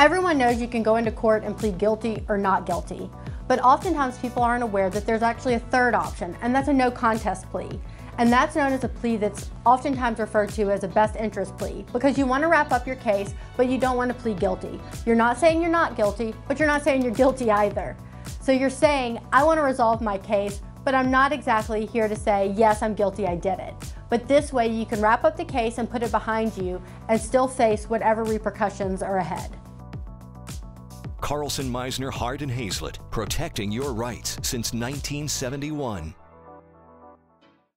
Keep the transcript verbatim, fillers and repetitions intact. Everyone knows you can go into court and plead guilty or not guilty, but oftentimes people aren't aware that there's actually a third option, and that's a no contest plea. And that's known as a plea that's oftentimes referred to as a best interest plea, because you want to wrap up your case, but you don't want to plead guilty. You're not saying you're not guilty, but you're not saying you're guilty either. So you're saying, I want to resolve my case, but I'm not exactly here to say, yes, I'm guilty, I did it. But this way you can wrap up the case and put it behind you and still face whatever repercussions are ahead. Carlson, Meisner, Hard and Hazlett, protecting your rights since nineteen seventy-one.